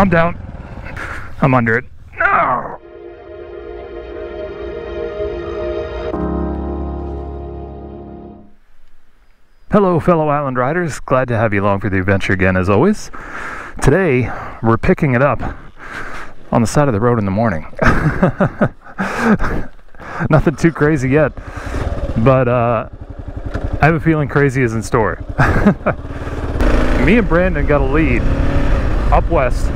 I'm down. I'm under it. No! Hello fellow island riders, glad to have you along for the adventure again as always. Today we're picking it up on the side of the road in the morning. Nothing too crazy yet, but I have a feeling crazy is in store. Me and Brandon got a lead up west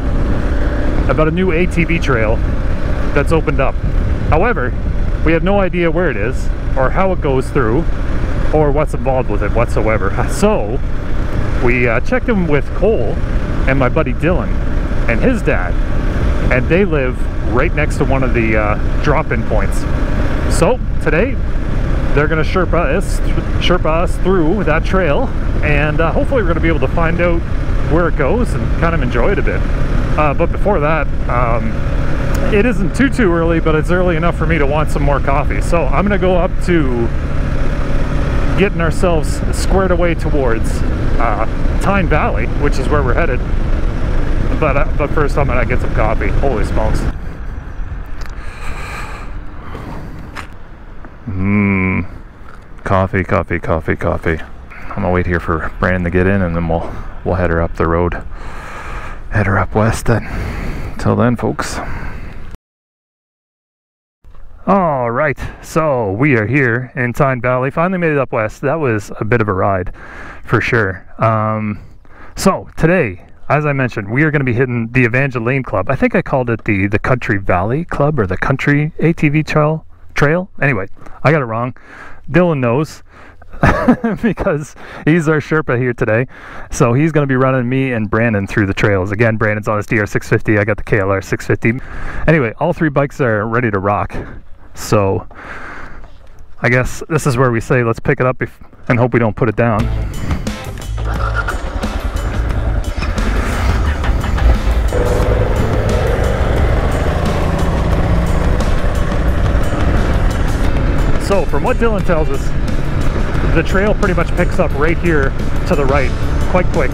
about a new ATV trail that's opened up. However, we have no idea where it is or how it goes through or what's involved with it whatsoever. So we checked in with Cole and my buddy Dylan and his dad, and they live right next to one of the drop-in points. So today they're gonna Sherpa us through that trail, and hopefully we're gonna be able to find out where it goes and kind of enjoy it a bit. But before that, it isn't too early, but it's early enough for me to want some more coffee. So I'm gonna go up to getting ourselves squared away towards Tyne Valley, which is where we're headed. But first I'm gonna get some coffee. Holy smokes. Coffee, coffee, coffee, coffee. I'm gonna wait here for Brandon to get in, and then we'll head her up the road. Head her up west then. Till then, folks. All right, so we are here in Tyne Valley. Finally made it up west. That was a bit of a ride, for sure. So today, as I mentioned, we are going to be hitting the Evangeline Club. I think I called it the Country Valley Club or the Country ATV Trail. Anyway, I got it wrong. Dylan knows because he's our Sherpa here today. So he's going to be running me and Brandon through the trails. Again, Brandon's on his DR650. I got the KLR650. Anyway, all three bikes are ready to rock. So I guess this is where we say let's pick it up and hope we don't put it down. So from what Dylan tells us, the trail pretty much picks up right here to the right quite quick.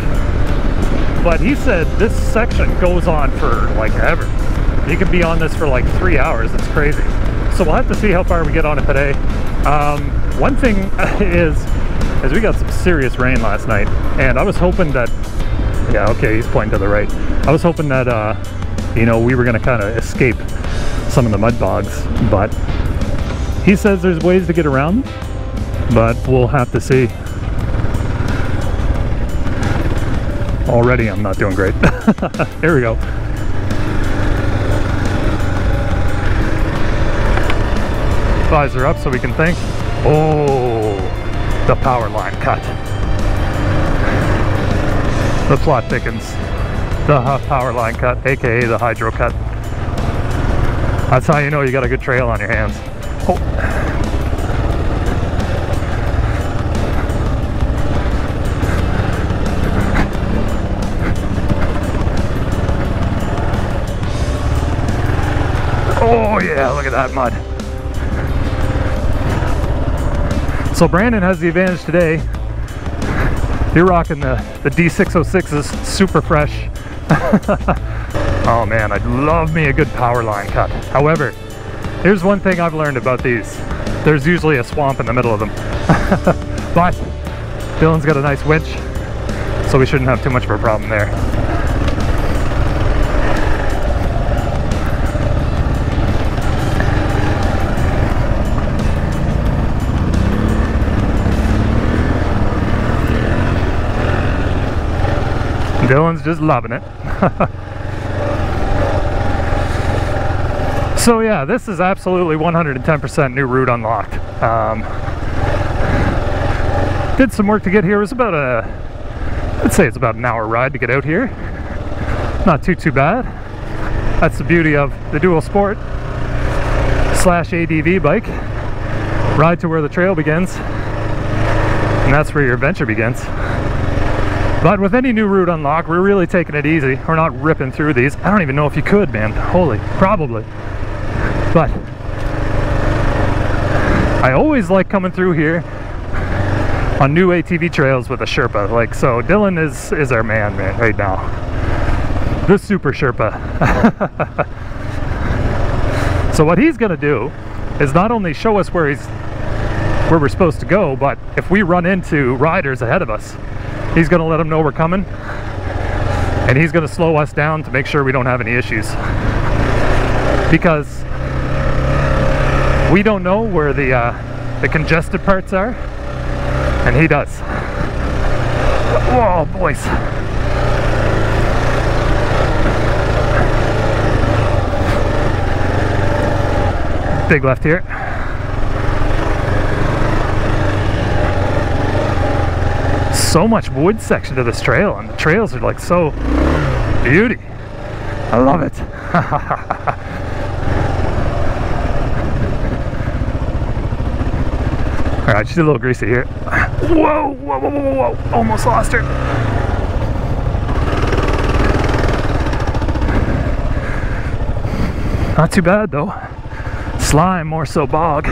But he said this section goes on for like ever. You could be on this for like 3 hours. It's crazy. So we'll have to see how far we get on it today. One thing is we got some serious rain last night, and I was hoping that, yeah, okay, he's pointing to the right. I was hoping that, you know, we were going to kind of escape some of the mud bogs, but he says there's ways to get around, but we'll have to see. Already I'm not doing great. Here we go. Visor up so we can think. Oh, the power line cut. The plot thickens. The power line cut, aka the hydro cut. That's how you know you got a good trail on your hands. Oh. Oh yeah, look at that mud. So Brandon has the advantage today. You're rocking the D606s, super fresh. Oh man, I'd love me a good power line cut. However, here's one thing I've learned about these. There's usually a swamp in the middle of them. But Dylan's got a nice winch, so we shouldn't have too much of a problem there. Dylan's just loving it. So yeah, this is absolutely 110% new route unlocked. Did some work to get here. It was about let's say it's about an hour ride to get out here. Not too bad. That's the beauty of the dual sport / ADV bike. Ride to where the trail begins, and that's where your adventure begins. But with any new route unlock, we're really taking it easy. We're not ripping through these. I don't even know if you could, man. Holy, probably. But I always like coming through here on new ATV trails with a Sherpa. Like, so Dylan is our man right now. the Super Sherpa. So what he's gonna do is not only show us where we're supposed to go, but if we run into riders ahead of us, he's gonna let them know we're coming, and he's gonna slow us down to make sure we don't have any issues, because we don't know where the congested parts are, and he does. Whoa, boys. Big left here. So much wood section to this trail, and the trails are like so beauty. I love it. All right, she's a little greasy here. Whoa, whoa, whoa, whoa, whoa. Almost lost her. Not too bad though. Slime more so bog.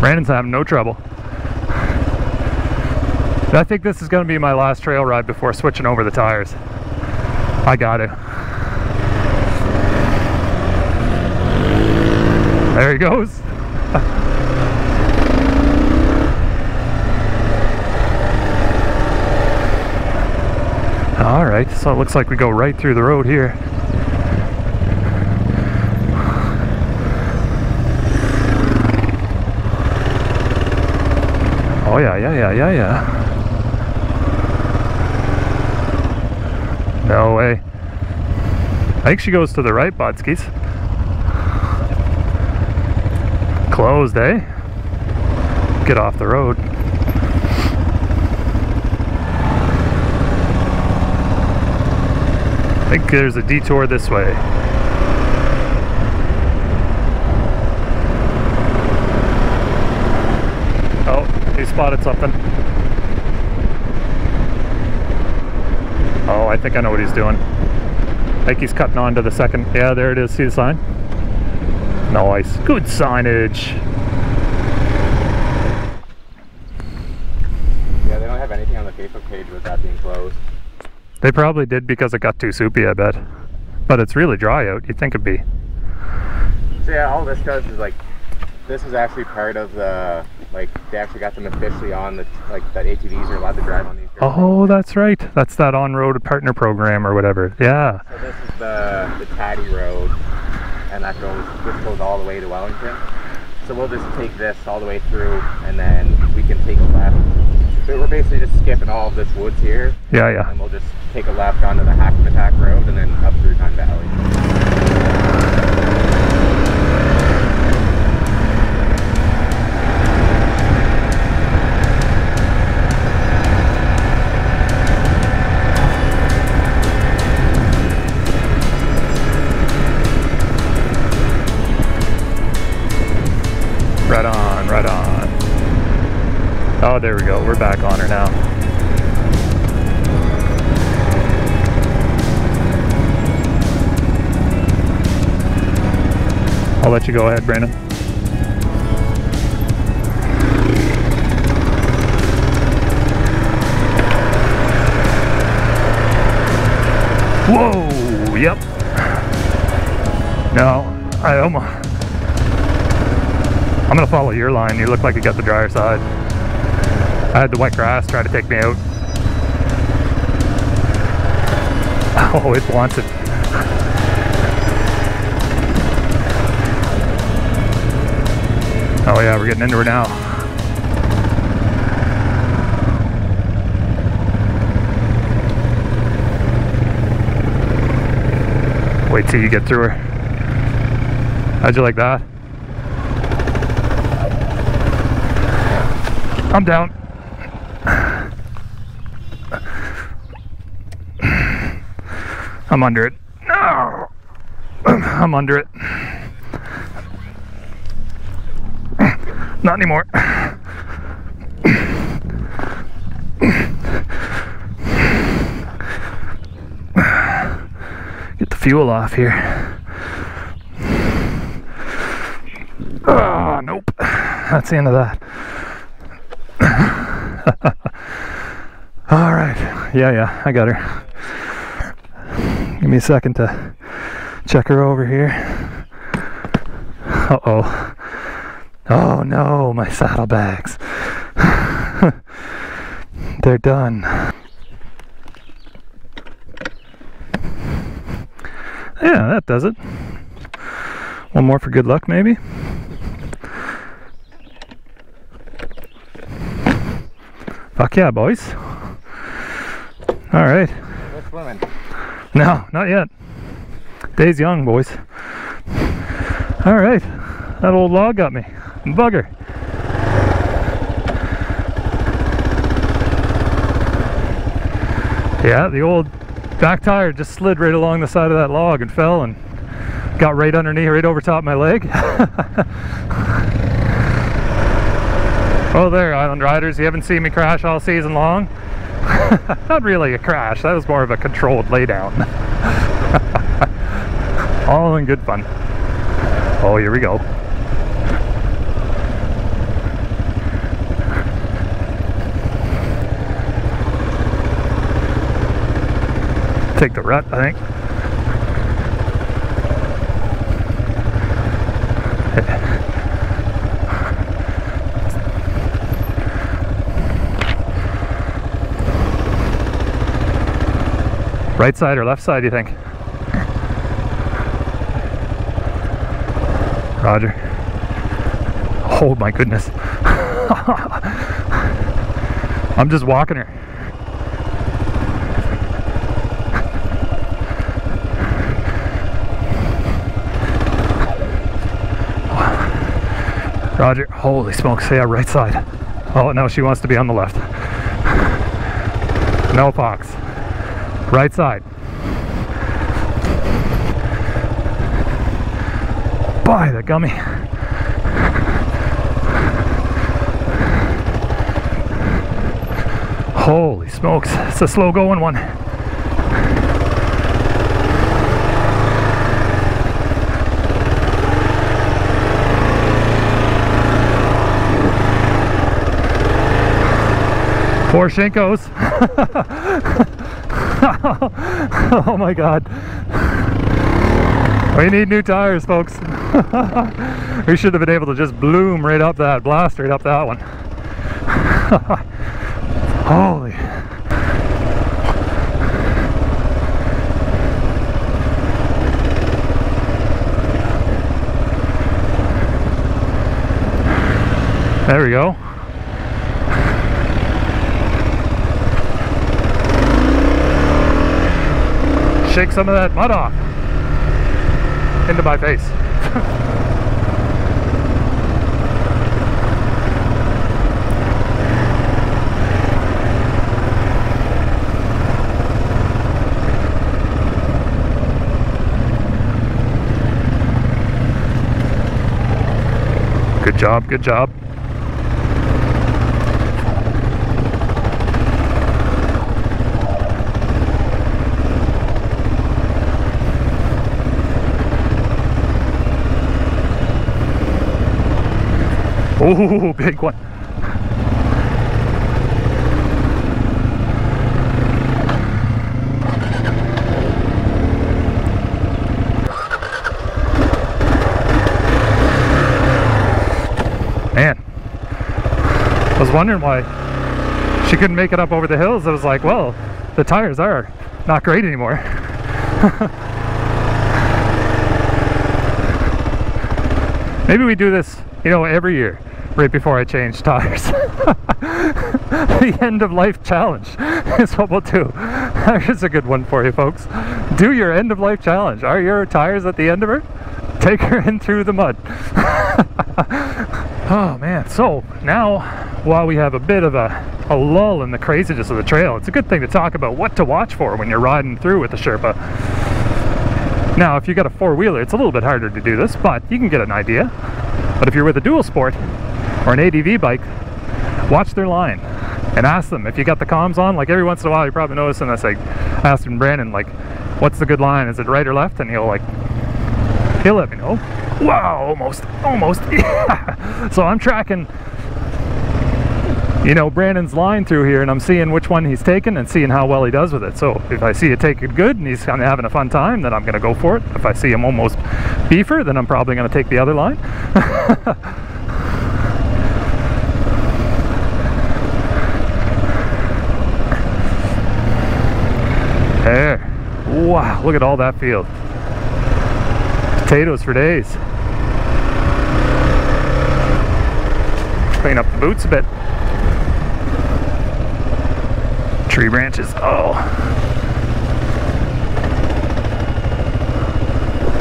Brandon's having no trouble. I think this is going to be my last trail ride before switching over the tires. I got it. There he goes. All right, so it looks like we go right through the road here. Oh yeah, yeah, yeah, yeah, yeah. No way. I think she goes to the right, Bodskis. Closed, eh? Get off the road. I think there's a detour this way. He spotted something. Oh, I think I know what he's doing. I think he's cutting on to the second. Yeah, there it is. See the sign? Nice. Good signage. Yeah, they don't have anything on the Facebook page with that being closed. They probably did because it got too soupy, I bet. But it's really dry out. You'd think it'd be. So yeah, all this does is like, this is actually part of the, like, they actually got them officially on the, like, that ATVs are allowed to drive on these. Oh, that's right. That's that on-road partner program or whatever. Yeah. So this is the Taddy Road, and that goes, this goes all the way to Wellington. So we'll just take this all the way through, and then we can take a left. So we're basically just skipping all of this woods here. Yeah, yeah. And we'll just take a left onto the Hack-O-Tack Road, and then up through Tyne Valley. Right on, right on. Oh, there we go. We're back on her now. I'll let you go ahead, Brandon. Whoa, yep. No, I almost... I'm gonna follow your line. You look like you got the drier side. I had the wet grass try to take me out. Oh, it wants it. Oh yeah, we're getting into her now. Wait till you get through her. How'd you like that? I'm down. I'm under it. No! I'm under it. Not anymore. Get the fuel off here. Ah, nope. That's the end of that. All right, yeah, I got her. Give me a second to check her over here. Uh-oh. Oh no, my saddlebags. They're done. Yeah, that does it. One more for good luck, maybe? Fuck yeah, boys. Alright. That's women. No, not yet. Day's young, boys. Alright. That old log got me. Bugger. Yeah, the old back tire just slid right along the side of that log and fell and got right underneath, right over top of my leg. Oh, there, Island Riders, you haven't seen me crash all season long. Not really a crash, that was more of a controlled laydown. All in good fun. Oh, here we go. Take the rut, I think. Right side or left side, you think? Roger. Oh my goodness. I'm just walking her. Roger, holy smokes, yeah, right side. Oh no, she wants to be on the left. No pox. Right side. By the gummy. Holy smokes, it's a slow going one. Four Shinkos. Oh my god. We need new tires, folks. We should have been able to just bloom right up that, blast right up that one. Holy. There we go. Shake some of that mud off into my face. Good job, good job. Oh, big one. Man, I was wondering why she couldn't make it up over the hills. I was like, well, the tires are not great anymore. Maybe we do this, you know, every year. Right before I change tires. The end of life challenge is what we'll do. Here's a good one for you, folks. Do your end of life challenge. Are your tires at the end of her? Take her in through the mud. Oh man, so now while we have a bit of a lull in the craziness of the trail, it's a good thing to talk about what to watch for when you're riding through with the Sherpa. Now if you got a four-wheeler, it's a little bit harder to do this, but you can get an idea. But if you're with a dual sport, or an ADV bike, watch their line and ask them if you got the comms on. Like every once in a while, you probably notice, and I say, asking Brandon, like, what's the good line? Is it right or left? And he'll like, he'll let me know. Wow, almost, almost. Yeah. So I'm tracking you know, Brandon's line through here, and I'm seeing which one he's taking and seeing how well he does with it. So if I see it taking good and he's kind of having a fun time, then I'm going to go for it. If I see him almost beefer, then I'm probably going to take the other line. There. Wow, look at all that field. Potatoes for days. Clean up the boots a bit. Tree branches. Oh.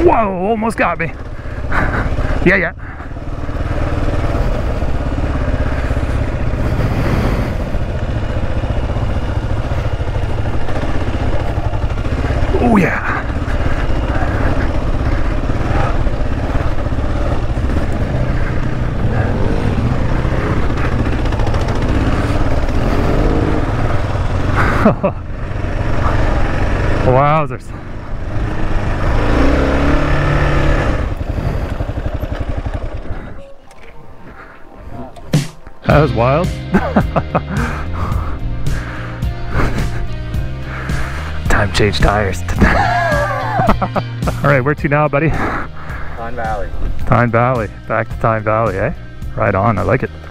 Whoa, almost got me. Yeah, yeah. Oh, yeah. Wowzers. That was wild. Time change tires. Alright, where to now, buddy? Tyne Valley. Tyne Valley. Back to Tyne Valley, eh? Right on, I like it.